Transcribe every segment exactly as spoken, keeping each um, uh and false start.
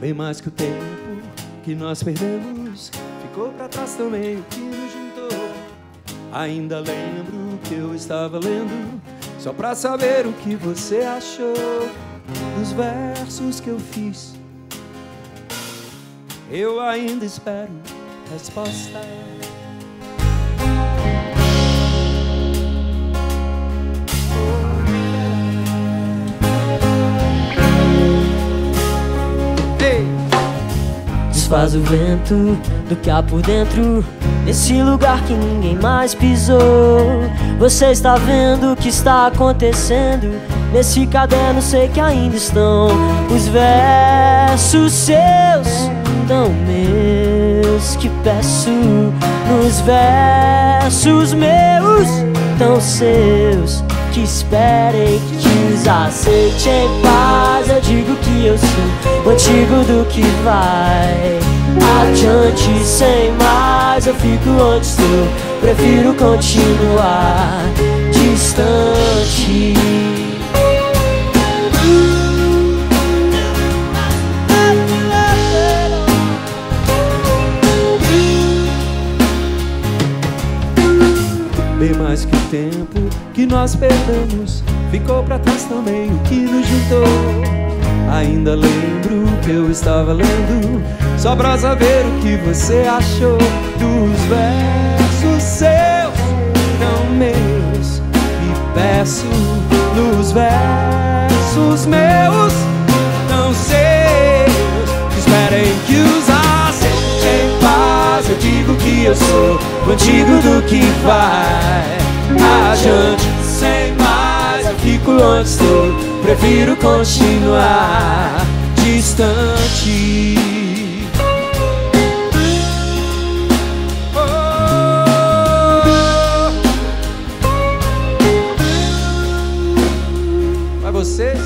Bem mais que o tempo que nós perdemos, ficou pra trás também o que nos juntou. Ainda lembro que eu estava lendo só pra saber o que você achou dos versos que eu fiz. Eu ainda espero resposta. Desfaz o vento do que há por dentro, nesse lugar que ninguém mais pisou. Você está vendo o que está acontecendo, nesse caderno sei que ainda estão os versos seus, tão meus que peço. Nos versos meus, tão seus, que esperem que os aceite em paz. Eu digo que eu sou o antigo do que vai adiante sem mais. Eu fico onde estou, prefiro continuar distante. Bem mais que o tempo que nós perdemos, ficou pra trás também o que nos juntou. Ainda lembro que eu estava lendo só pra saber o que você achou dos versos seus, não meus, e peço. Nos versos meus, não seus, esperem que os aceitem em paz. Eu digo que eu sou o antigo do que vai adiante sem mais. Eu fico onde estou, prefiro continuar distante. Oh. Pra vocês?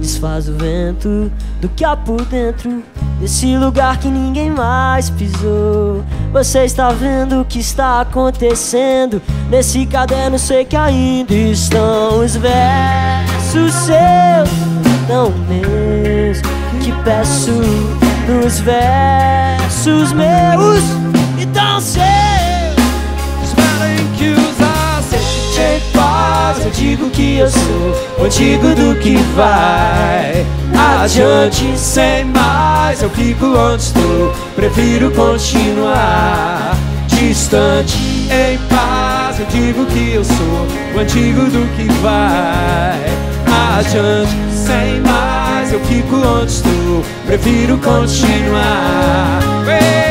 Desfaz o vento do que há por dentro, desse lugar que ninguém mais pisou. Você está vendo o que está acontecendo, nesse caderno sei que ainda estão os versos seus, tão meus, que peço. Nos versos meus e tão seus, esperem que os aceitem em paz. Eu digo que eu sou o antigo do que vai adiante sem mais. Eu fico onde estou, prefiro continuar distante em paz. Eu digo que eu sou o antigo do que vai adiante sem mais. Eu fico onde estou, prefiro continuar.